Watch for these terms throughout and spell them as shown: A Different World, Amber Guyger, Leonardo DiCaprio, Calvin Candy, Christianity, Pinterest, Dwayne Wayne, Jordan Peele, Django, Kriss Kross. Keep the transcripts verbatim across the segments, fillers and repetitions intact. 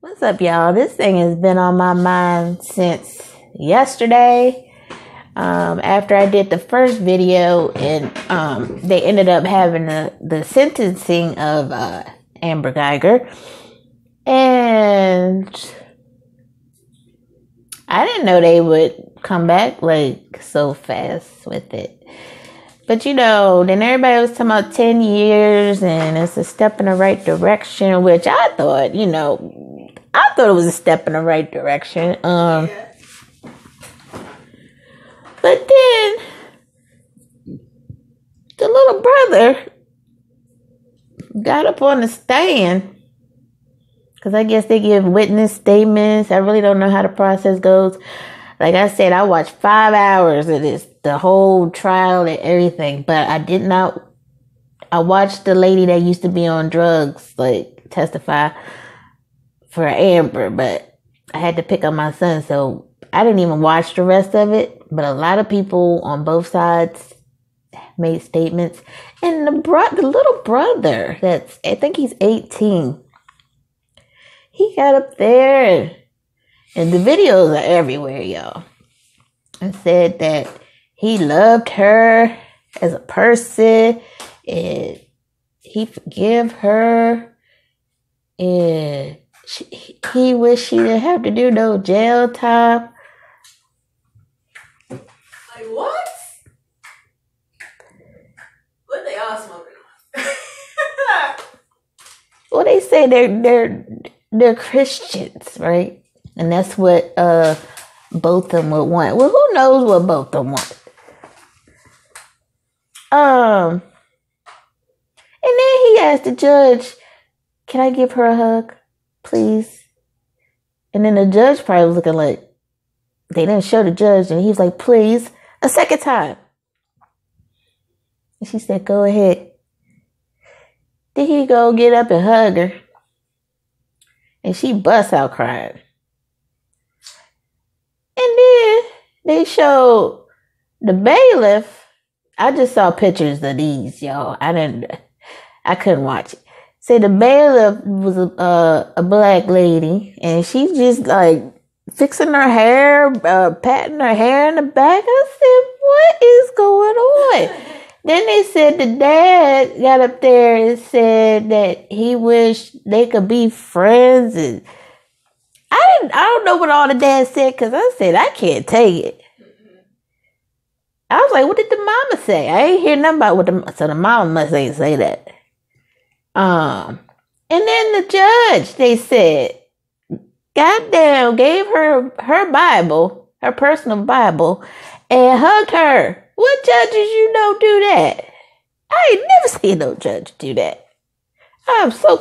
What's up, y'all? This thing has been on my mind since yesterday. Um, after I did the first video, and um, they ended up having a, the sentencing of uh, Amber Guyger, and I didn't know they would come back like so fast with it. But you know, then everybody was talking about ten years, and it's a step in the right direction, which I thought, you know. I thought it was a step in the right direction. Um, yeah. But then the little brother got up on the stand, because I guess they give witness statements. I really don't know how the process goes. Like I said, I watched five hours of this, the whole trial and everything. But I did not. I watched the lady that used to be on drugs, like, testify for Amber, but I had to pick up my son, so I didn't even watch the rest of it. But a lot of people on both sides made statements, and the bro- the little brother, that's I think he's eighteen, he got up there, and, and the videos are everywhere, y'all, and said that he loved her as a person, and he forgave her, and She, he wished she didn't have to do no jail time. Like, what? What they all smoking on? Well, they say they're they're they're Christians, right? And that's what uh both of them would want. Well, who knows what both of them want? Um, and then he asked the judge, "Can I give her a hug, please?" And then the judge probably was looking like, they didn't show the judge, and he was like, "Please," a second time. And she said, "Go ahead." Then he go get up and hug her, and she busts out crying. And then they showed the bailiff. I just saw pictures of these, y'all. I didn't, I couldn't watch it. Say the bailiff was a, uh, a black lady, and she's just like fixing her hair, uh, patting her hair in the back. I said, what is going on? Then they said the dad got up there and said that he wished they could be friends. And I didn't, I don't know what all the dad said, because I said, I can't take it. I was like, what did the mama say? I ain't hear nothing about what the, so the mama must ain't say that. Um, and then the judge, they said, goddamn, gave her her Bible, her personal Bible, and hugged her. What judges you know do that? I ain't never seen no judge do that. I'm so,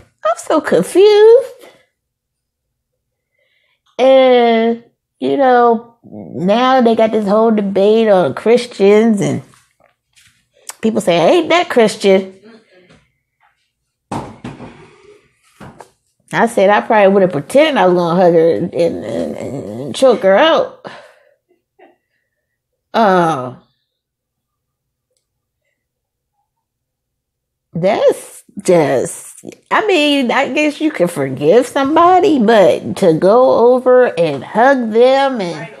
I'm so confused. And, you know, now they got this whole debate on Christians, and people say, ain't that Christian? I said, I probably would have pretended I was going to hug her and, and, and choke her out. Uh, that's just, I mean, I guess you can forgive somebody, but to go over and hug them and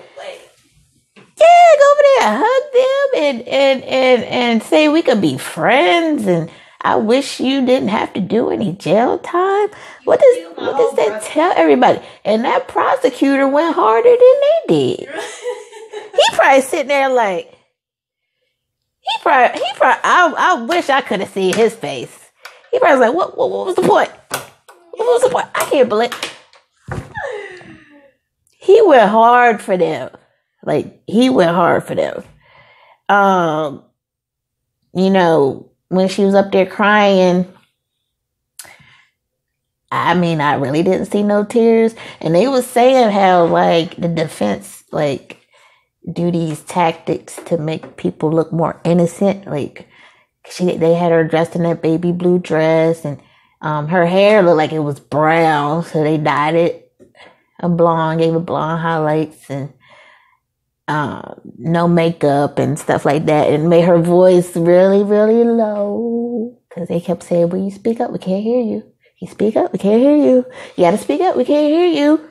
yeah, go over there, hug them, and, and, and, and say we could be friends, and I wish you didn't have to do any jail time. What does what does that tell everybody? And that prosecutor went harder than they did. He probably sitting there like, he probably, he probably, I, I wish I could have seen his face. He probably was like, what, what, what was the point? What was the point? I can't believe. He went hard for them. Like, he went hard for them. Um, you know, when she was up there crying, I mean, I really didn't see no tears. And they was saying how, like, the defense, like, do these tactics to make people look more innocent. Like, she, they had her dressed in that baby blue dress, and um, her hair looked like it was brown, so they dyed it a blonde, gave it blonde highlights, and Uh, no makeup and stuff like that, and made her voice really, really low, because they kept saying, "Will you speak up? We can't hear you. You speak up, we can't hear you. You gotta speak up, we can't hear you.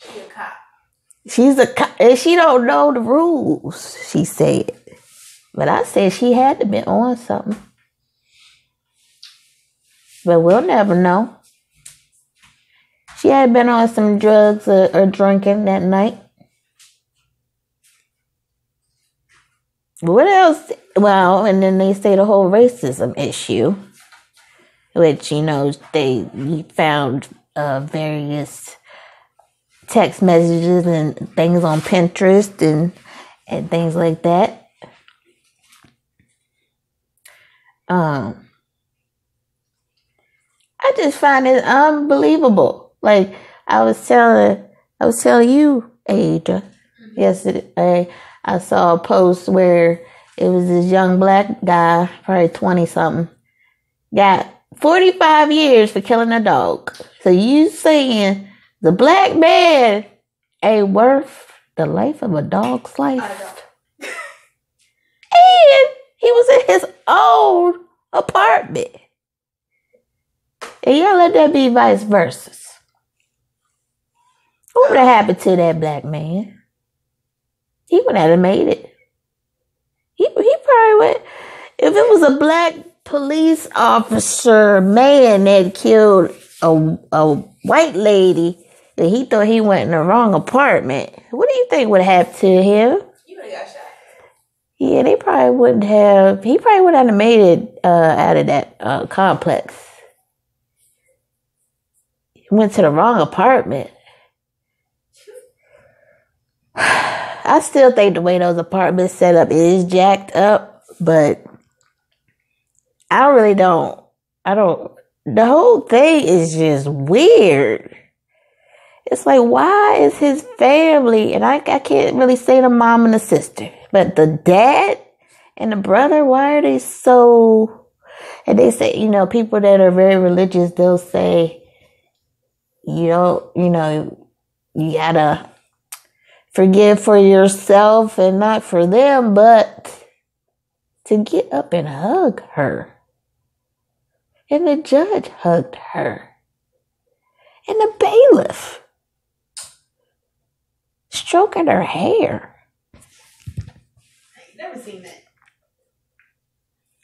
She's a cop. She's a cop, and she don't know the rules, she said. But I said she had to be on something. But we'll never know. She had been on some drugs or, or drinking that night. What else? Well, and then they say the whole racism issue, which, you know, they found uh, various text messages and things on Pinterest and, and things like that. Um, I just find it unbelievable. Like I was telling, I was telling you, Aja, yesterday, I saw a post where it was this young black guy, probably twenty something, got forty-five years for killing a dog. So you saying the black man ain't worth the life of a dog slice? And he was in his own apartment. And y'all let that be vice versa. What would have happened to that black man? He would have made it. He, he probably would. If it was a black police officer man that killed a, a white lady, and he thought he went in the wrong apartment, what do you think would happen to him? He would have got shot. Yeah, they probably wouldn't have. He probably would have made it uh, out of that uh, complex. He went to the wrong apartment. I still think the way those apartments set up is jacked up, but I really don't. I don't. The whole thing is just weird. It's like, why is his family, and I, I can't really say the mom and the sister, but the dad and the brother, why are they so, and they say, you know, people that are very religious, they'll say, you don't, you know, you gotta forgive for yourself and not for them, but to get up and hug her. And the judge hugged her. And the bailiff stroking her hair. Never seen that.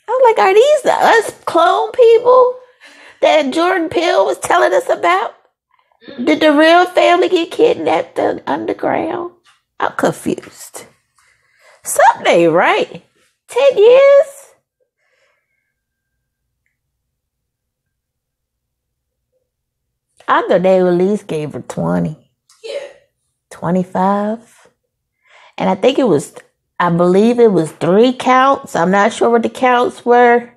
I was like, are these the us clone people that Jordan Peele was telling us about? Mm-hmm. Did the real family get kidnapped underground? I'm confused. Something ain't right. Ten years? I thought they at least gave her twenty. Yeah. twenty-five. And I think it was... I believe it was three counts. I'm not sure what the counts were.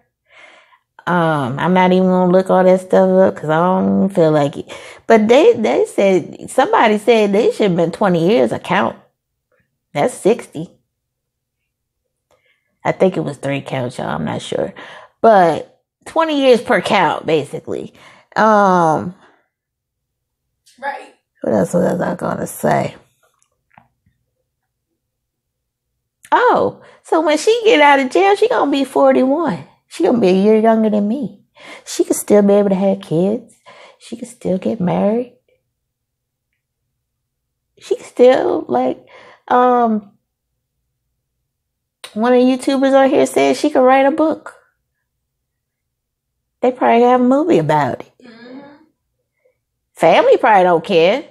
Um, I'm not even going to look all that stuff up because I don't feel like it. But they, they said, somebody said they should have been twenty years a count. That's sixty. I think it was three counts, y'all. I'm not sure. But twenty years per count, basically. Um, right. What else was I going to say? Oh, so when she get out of jail, she gonna be forty-one. She gonna be a year younger than me. She could still be able to have kids. She could still get married. She could still, like, um, one of the YouTubers on here said she could write a book. They probably have a movie about it. Mm-hmm. Family probably don't care.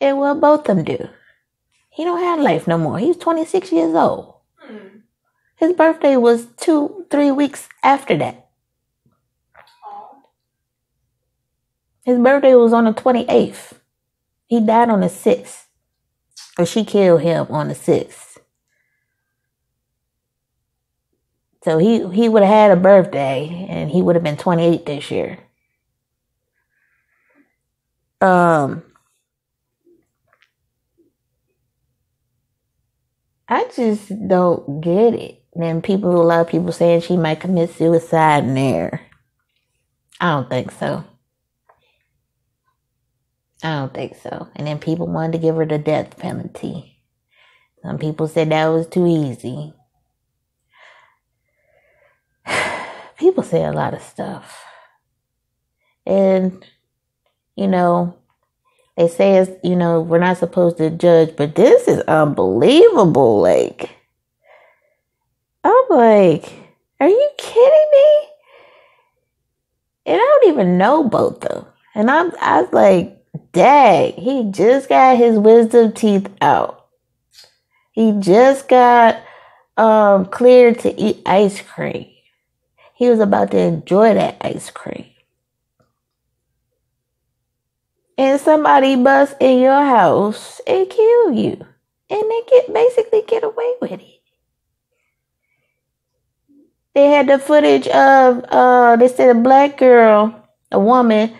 And well, both of them do. He don't have life no more. He's twenty-six years old. Hmm. His birthday was two, three weeks after that. Aww. His birthday was on the twenty-eighth. He died on the sixth. Or she killed him on the sixth. So he, he would have had a birthday and he would have been twenty-eight this year. Um... I just don't get it. Then people, a lot of people saying she might commit suicide in there. I don't think so. I don't think so. And then people wanted to give her the death penalty. Some people said that was too easy. People say a lot of stuff. And, you know, they say, it's, you know, we're not supposed to judge, but this is unbelievable. Like, I'm like, are you kidding me? And I don't even know both of them. And I'm, I was like, dang, he just got his wisdom teeth out. He just got um, cleared to eat ice cream. He was about to enjoy that ice cream. And somebody busts in your house and kill you. And they get basically get away with it. They had the footage of, uh, they said a black girl, a woman,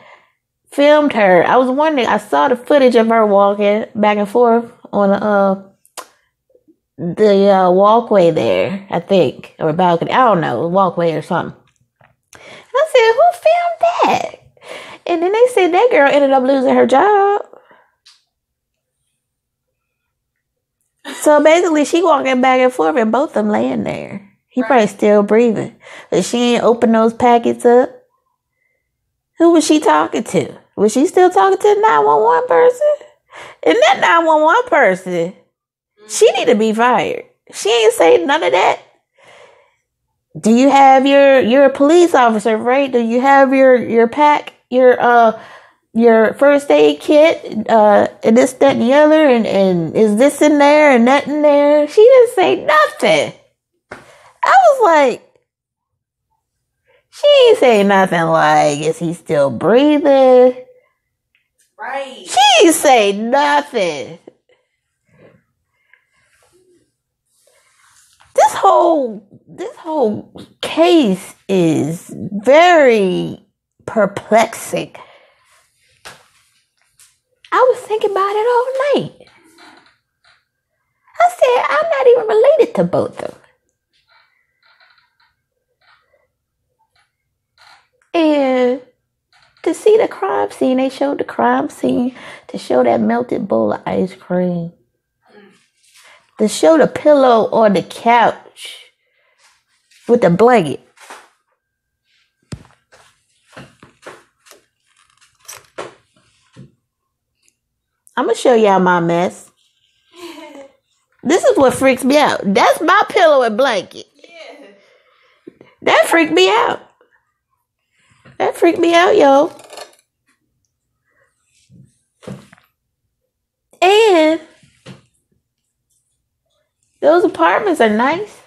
filmed her. I was wondering, I saw the footage of her walking back and forth on uh, the uh, walkway there, I think, or balcony, I don't know, walkway or something. And I said, who filmed that? And then they said that girl ended up losing her job. So basically, she walking back and forth and both of them laying there. He right. Probably still breathing. But she ain't open those packets up. Who was she talking to? Was she still talking to the nine one one person? And that nine one one person, she need to be fired. She ain't saying none of that. Do you have your, you're a police officer, right? Do you have your, your pack? Your uh, your first aid kit, uh, and this, that, and the other, and, and is this in there and that in there? She didn't say nothing. I was like, she ain't say nothing like, is he still breathing? Right. She ain't say nothing. This whole, this whole case is very perplexing. I was thinking about it all night. I said, I'm not even related to both of them. And to see the crime scene, they showed the crime scene to show that melted bowl of ice cream, to show the pillow on the couch with the blanket. I'm going to show y'all my mess. This is what freaks me out. That's my pillow and blanket. Yeah. That freaked me out. That freaked me out, yo. And those apartments are nice,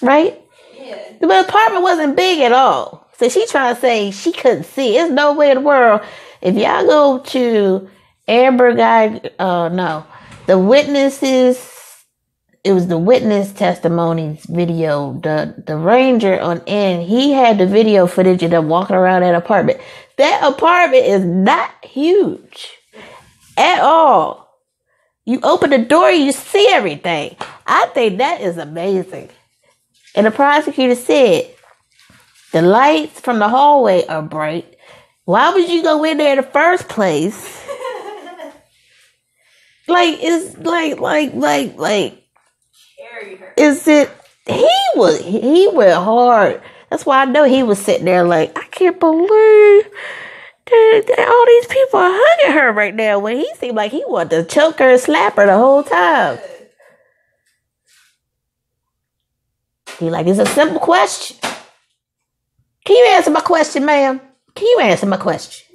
right? Yeah. The apartment wasn't big at all. So she trying to say she couldn't see. There's no way in the world. If y'all go to Amber Guyger, uh, no, the witnesses, it was the witness testimonies video, the, the ranger on end, he had the video footage of them walking around that apartment. That apartment is not huge at all. You open the door, you see everything. I think that is amazing. And the prosecutor said, the lights from the hallway are bright. Why would you go in there in the first place? Like, it's like, like, like, like, carry her. Is it, he was, he went hard. That's why I know he was sitting there like, I can't believe that, that all these people are hugging her right now. When he seemed like he wanted to choke her and slap her the whole time. He like, it's a simple question. Can you answer my question, ma'am? Can you answer my question?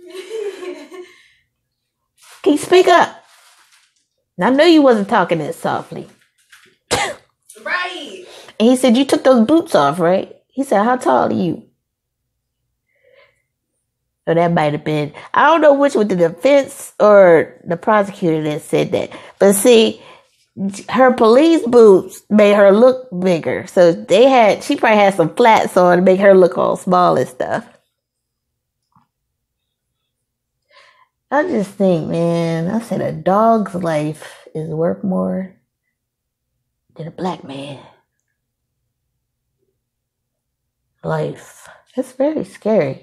Can you speak up? I know you wasn't talking that softly. Right. And he said, you took those boots off, right? He said, how tall are you? So that might have been, I don't know which was the defense or the prosecutor that said that. But see, her police boots made her look bigger. So they had, she probably had some flats on to make her look all small and stuff. I just think, man, I said a dog's life is worth more than a black man's life. It's very scary.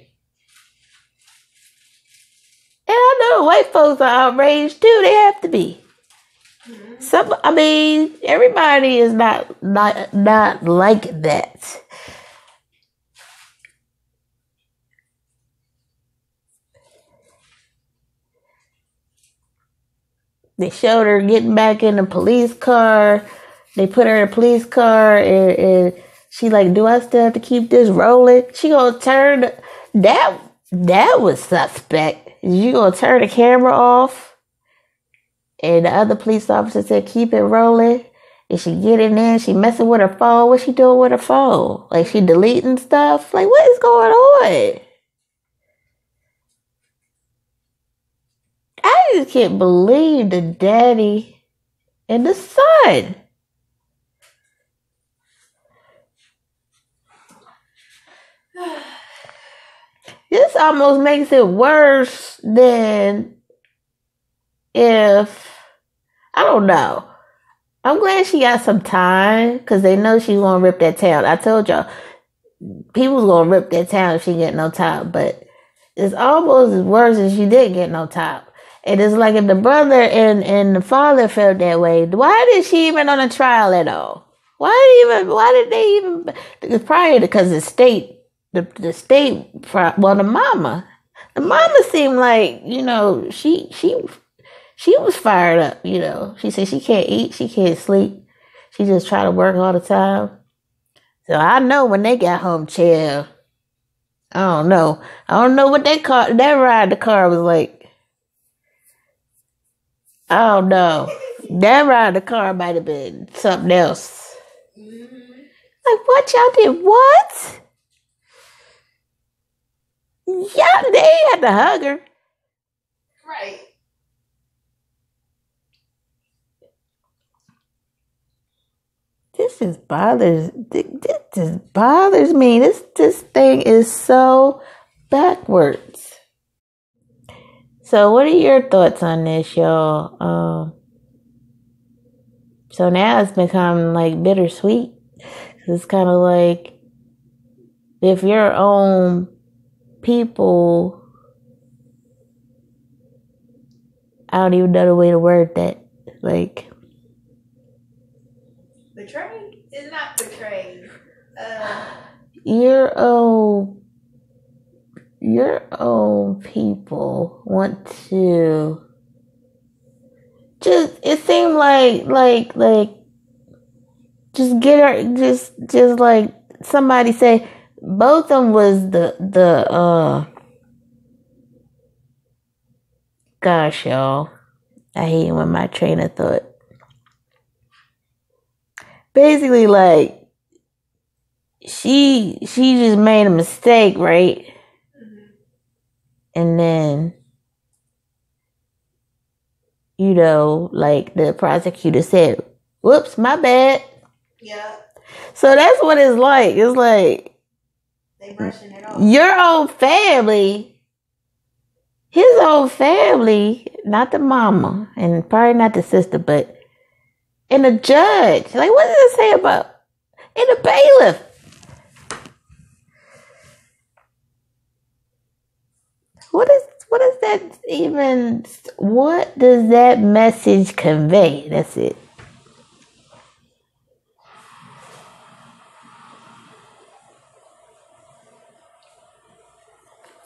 And I know white folks are outraged too. They have to be. Some, I mean, everybody is not not not like that. They showed her getting back in the police car. They put her in a police car, and, and she like, do I still have to keep this rolling? She gonna turn that that was suspect. You gonna turn the camera off? And the other police officer said, keep it rolling. And she get in there. She messing with her phone. What she doing with her phone? Like, she deleting stuff? Like, what is going on? I just can't believe the daddy and the son. This almost makes it worse than if... I don't know. I'm glad she got some time, because they know she's going to rip that town. I told y'all, people's going to rip that town if she get no top, but it's almost as worse if she didn't get no top. And it's like, if the brother and, and the father felt that way, why did she even on a trial at all? Why even? Why did they even? It's probably because the state, the, the state, well, the mama. The mama seemed like, you know, she she... She was fired up, you know. She said she can't eat, she can't sleep. She just try to work all the time. So I know when they got home, chill. I don't know. I don't know what that car, that ride the car was like. I don't know. That ride the car might have been something else. Like, what y'all did? What? Y'all, they had to hug her. Right. This just bothers. This just bothers me. This this thing is so backwards. So, what are your thoughts on this, y'all? Um, so now it's become like bittersweet. It's kind of like, if your own people, I don't even know the way to word that. Like. Betrayed? It's not betrayed. Uh, your own, your own people want to just. It seemed like, like, like, just get her. Just, just like somebody say, both of them was the the. Uh, gosh, y'all, I hate when my train of thought. Basically, like, she she just made a mistake, right? Mm-hmm. And then, you know, like the prosecutor said, whoops, my bad. Yeah. So that's what it's like. It's like, they brushing it off. Your own family, his own family, not the mama, and probably not the sister, but and the judge, like, what does it say about? And the bailiff. What is, what is that even, what does that message convey? That's it.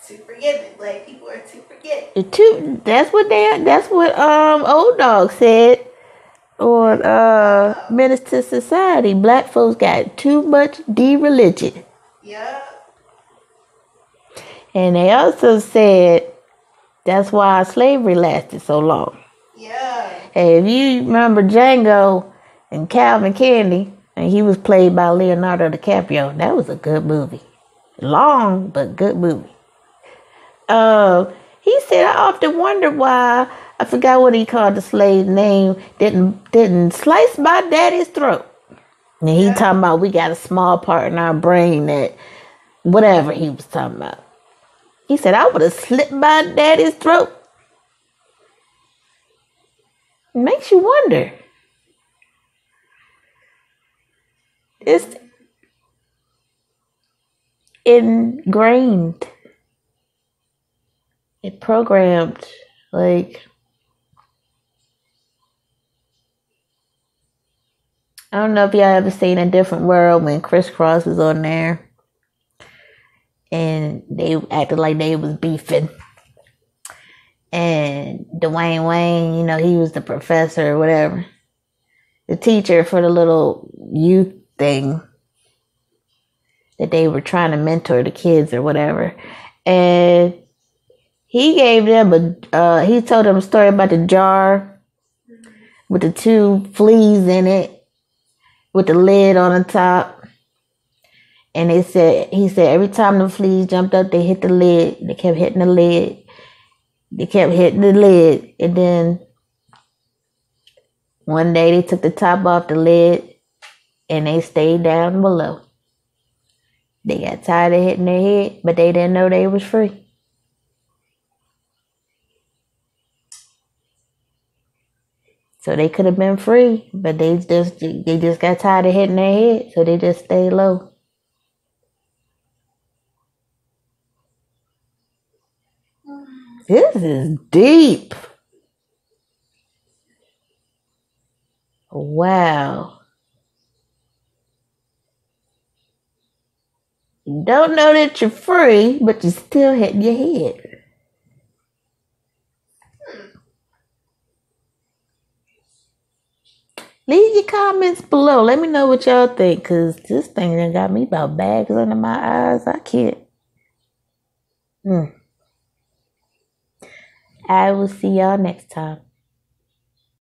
Too forgiving, black people are too forgiving. Too, that's what they, that's what um Old Dog said. On uh, Menace to Society, black folks got too much de-religion. Yeah. And they also said that's why slavery lasted so long. Yeah. And if you remember Django and Calvin Candy, and he was played by Leonardo DiCaprio, that was a good movie. Long, but good movie. Uh, he said, I often wonder why... I forgot what he called the slave name. Didn't didn't slice my daddy's throat. And he yeah. talking about we got a small part in our brain that whatever he was talking about. He said, I would have slit my daddy's throat. It makes you wonder. It's ingrained. It programmed like. I don't know if y'all ever seen A Different World when Kriss Kross was on there. And they acted like they was beefing. And Dwayne Wayne, you know, he was the professor or whatever. The teacher for the little youth thing that they were trying to mentor the kids or whatever. And he gave them a, uh, he told them a story about the jar with the two fleas in it, with the lid on the top. And they said, he said, every time the fleas jumped up, they hit the lid. They kept hitting the lid. They kept hitting the lid. And then one day they took the top off the lid and they stayed down below. They got tired of hitting their head, but they didn't know they was free. So they could have been free, but they just they just got tired of hitting their head, so they just stayed low. This is deep. Wow. You don't know that you're free, but you're still hitting your head. Leave your comments below. Let me know what y'all think, because this thing done got me about bags under my eyes. I can't. Hmm. I will see y'all next time.